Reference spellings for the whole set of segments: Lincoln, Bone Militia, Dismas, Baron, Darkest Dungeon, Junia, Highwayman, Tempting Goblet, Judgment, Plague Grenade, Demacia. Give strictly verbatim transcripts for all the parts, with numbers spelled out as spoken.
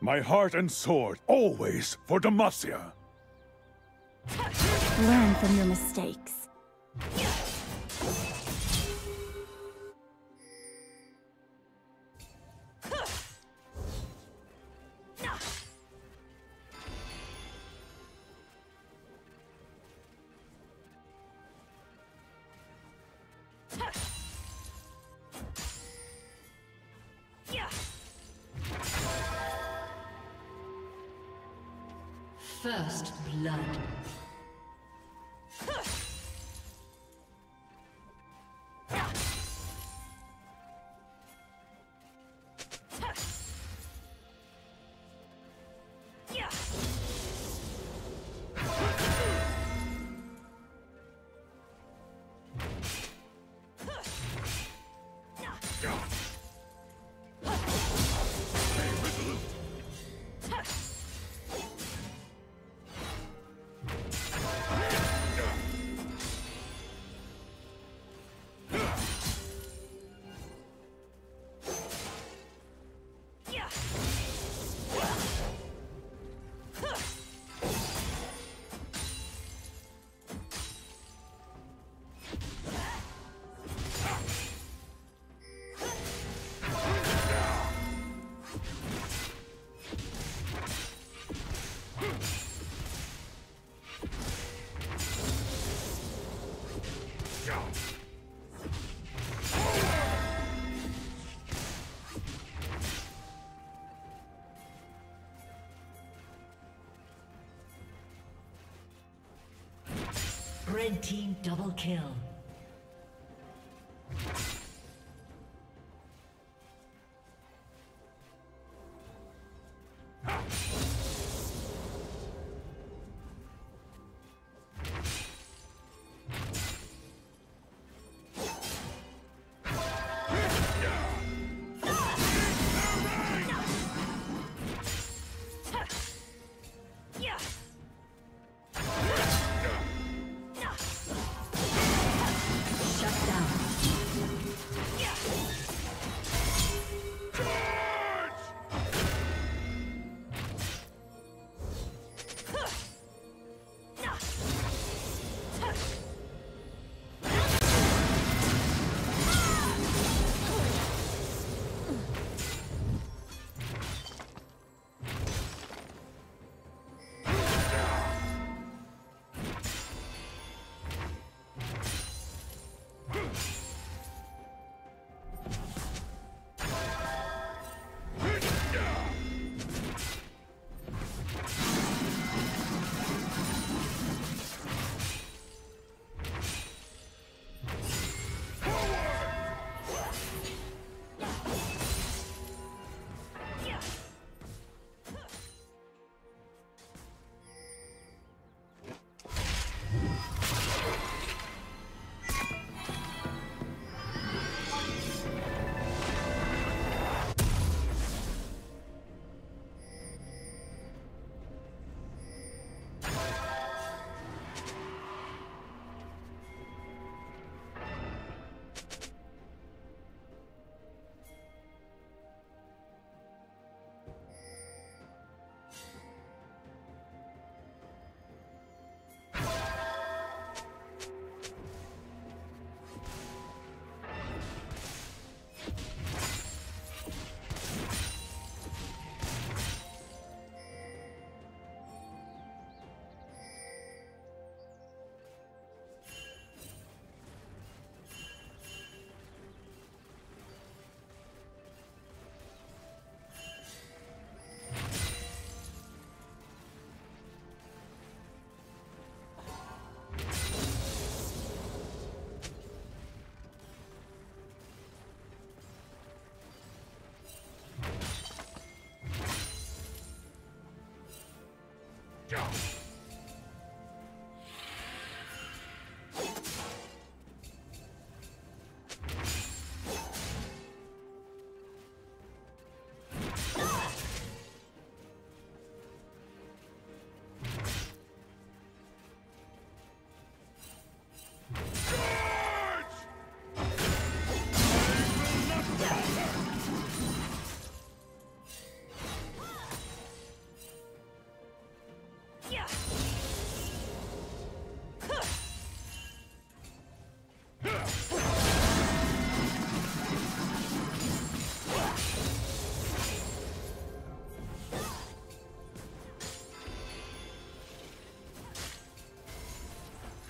My heart and sword, always for Demacia. Learn from your mistakes. First blood. Red team double kill. Go.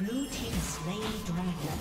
Blue team slain dragon.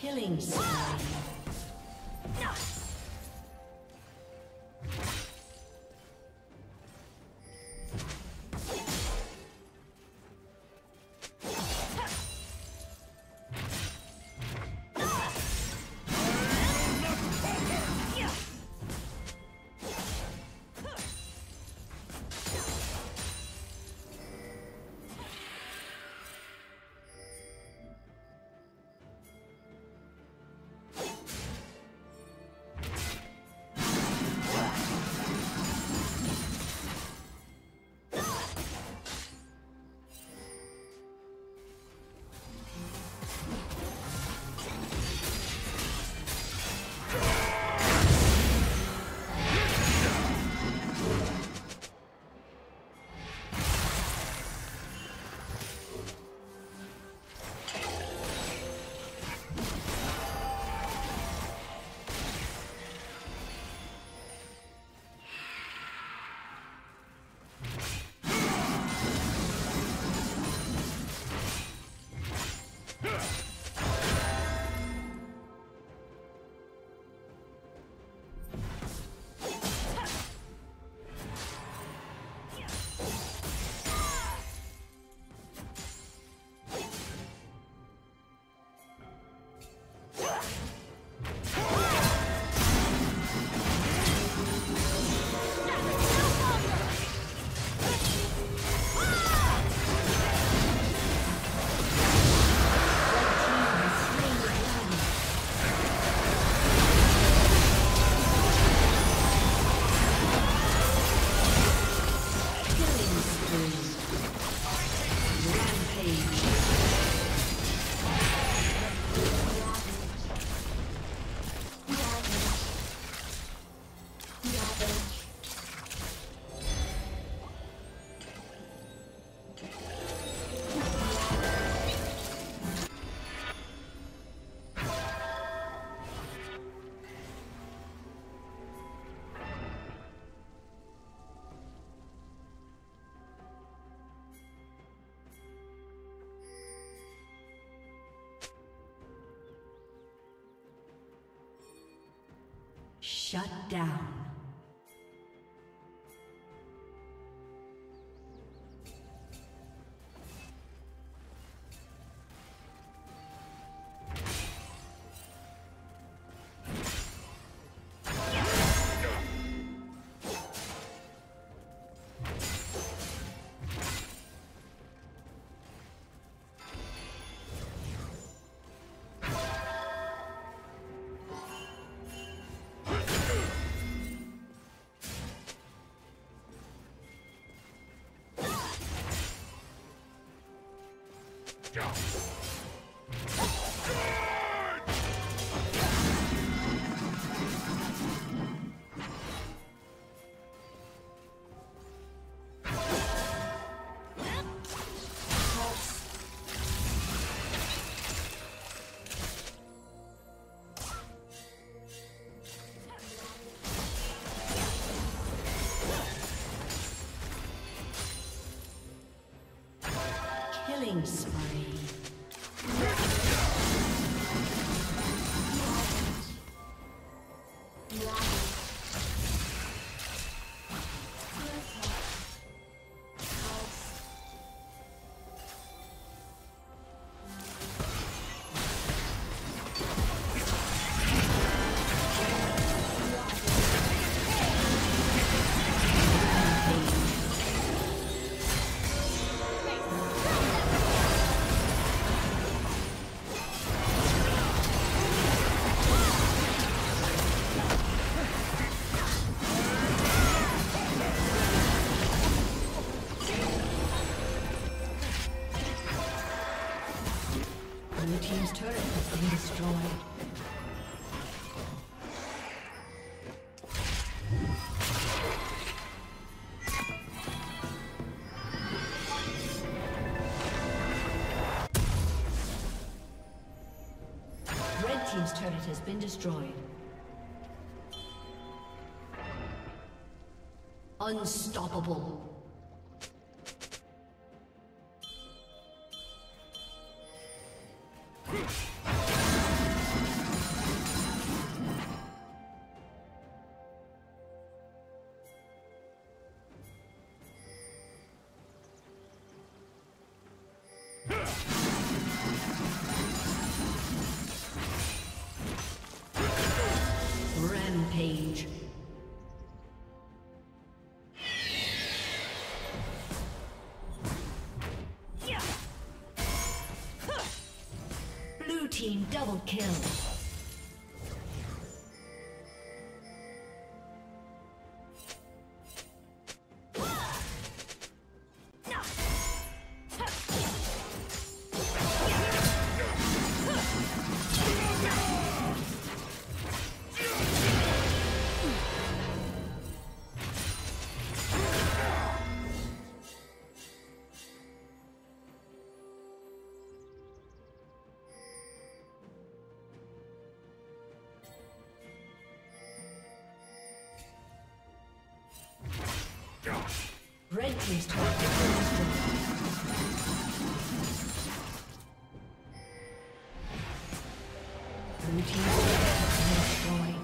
Killing spree. Shut down. Go! Killing spree. Team's turret has been destroyed. Unstoppable. Page. Blue team double kill. Red team's turret has been destroyed. Blue team's turret has been destroyed.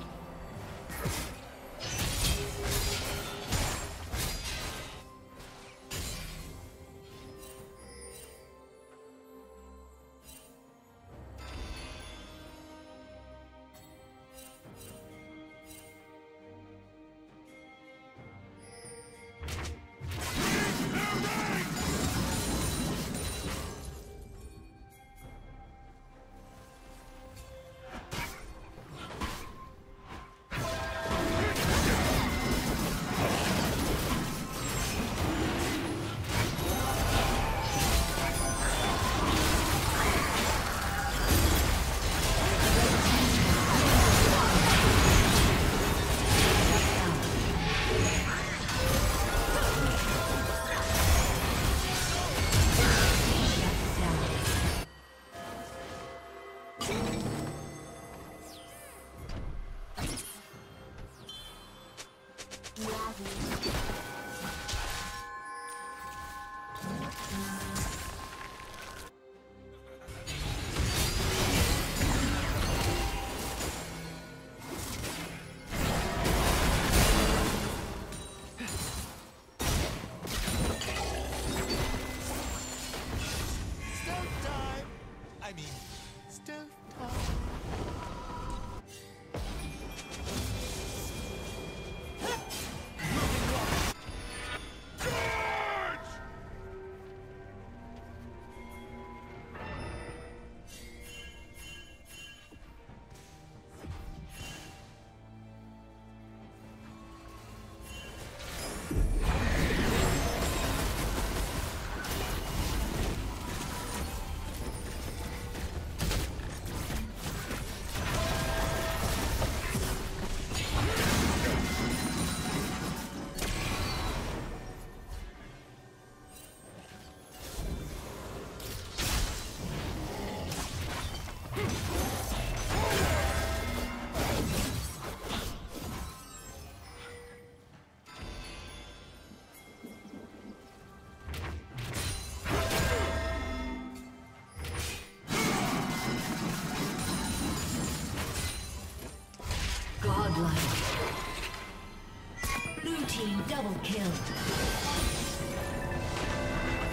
Double kill.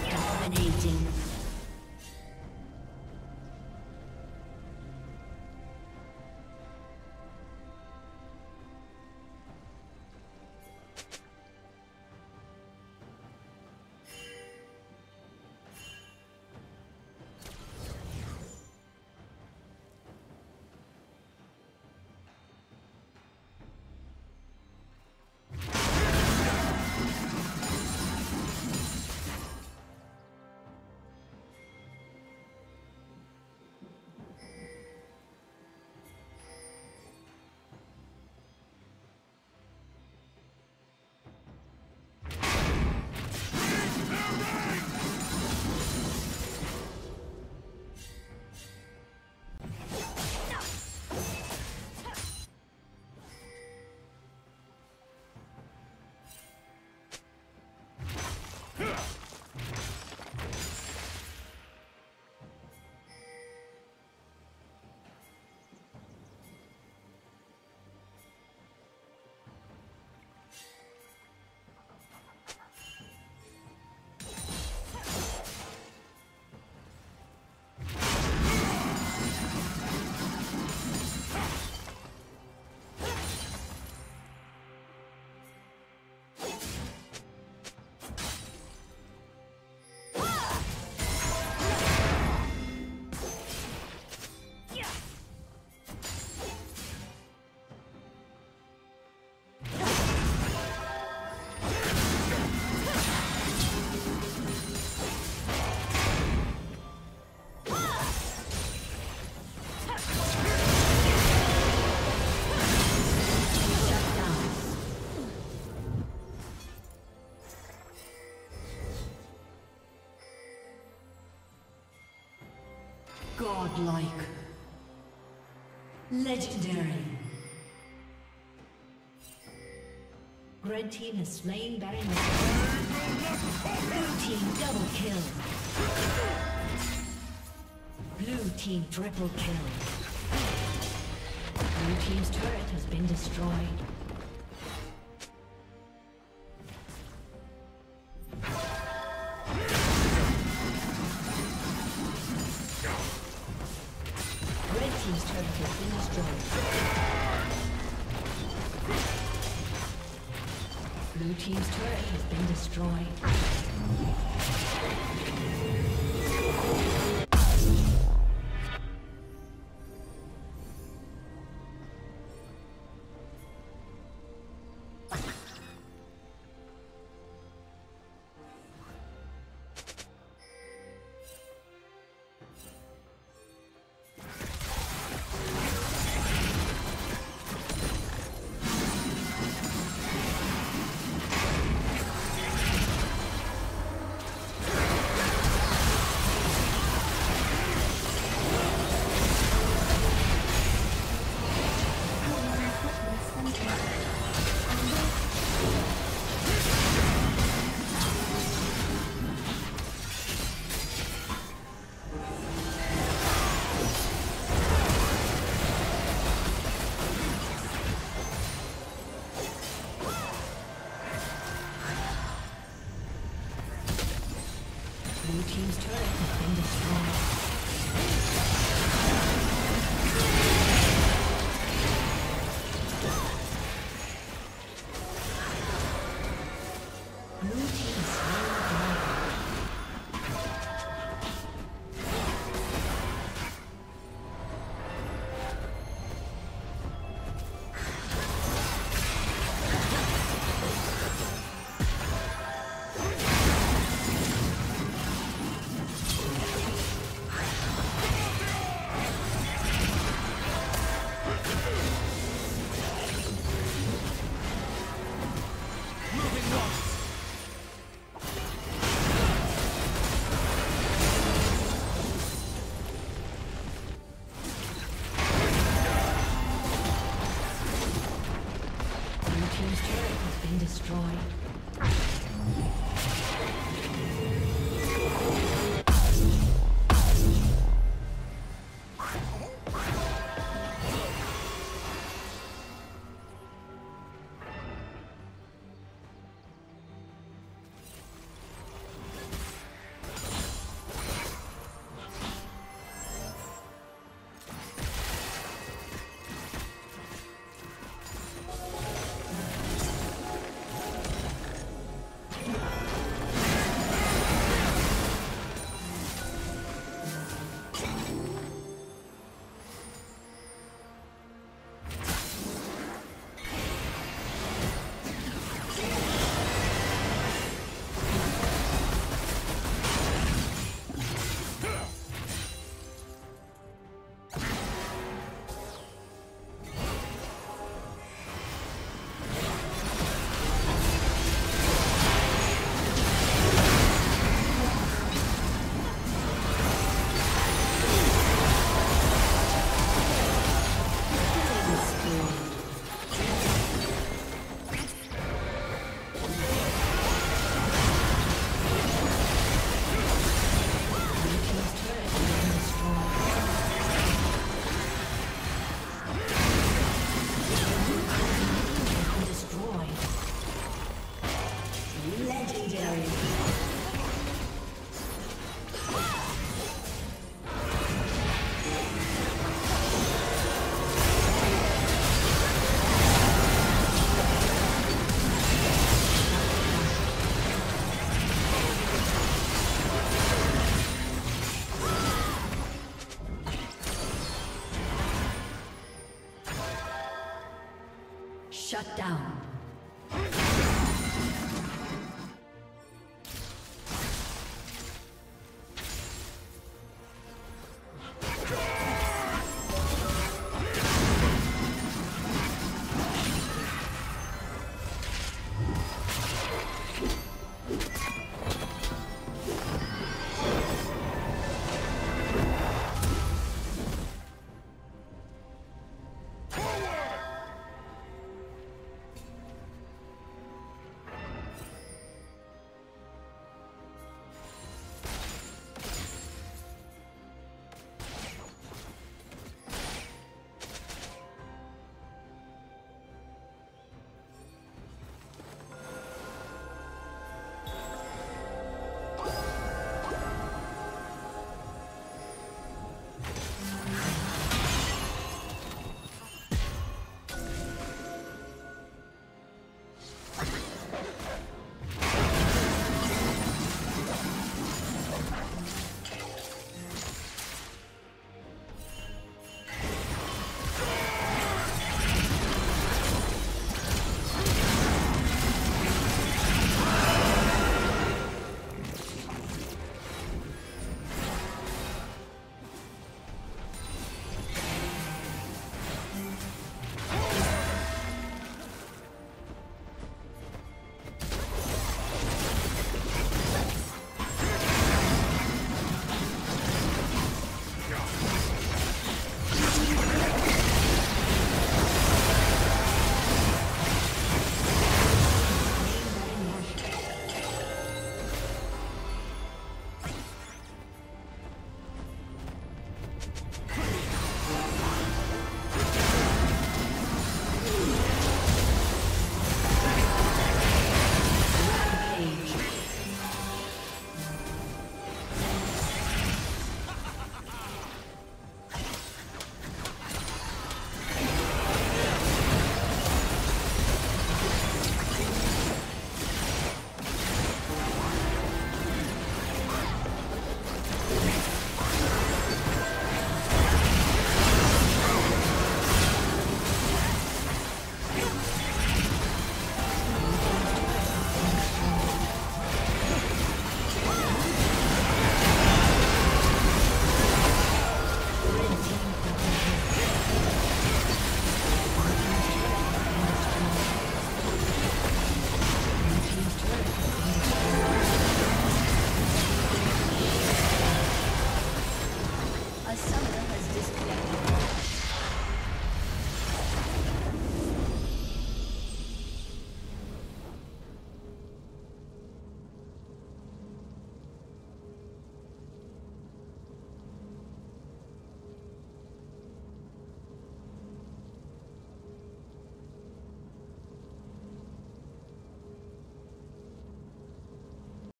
Dominating. Godlike. Legendary. Red team has slain Baron. Blue team double kill. Blue team triple kill. Blue team's turret has been destroyed. Blue team's turret has been destroyed. Shut down.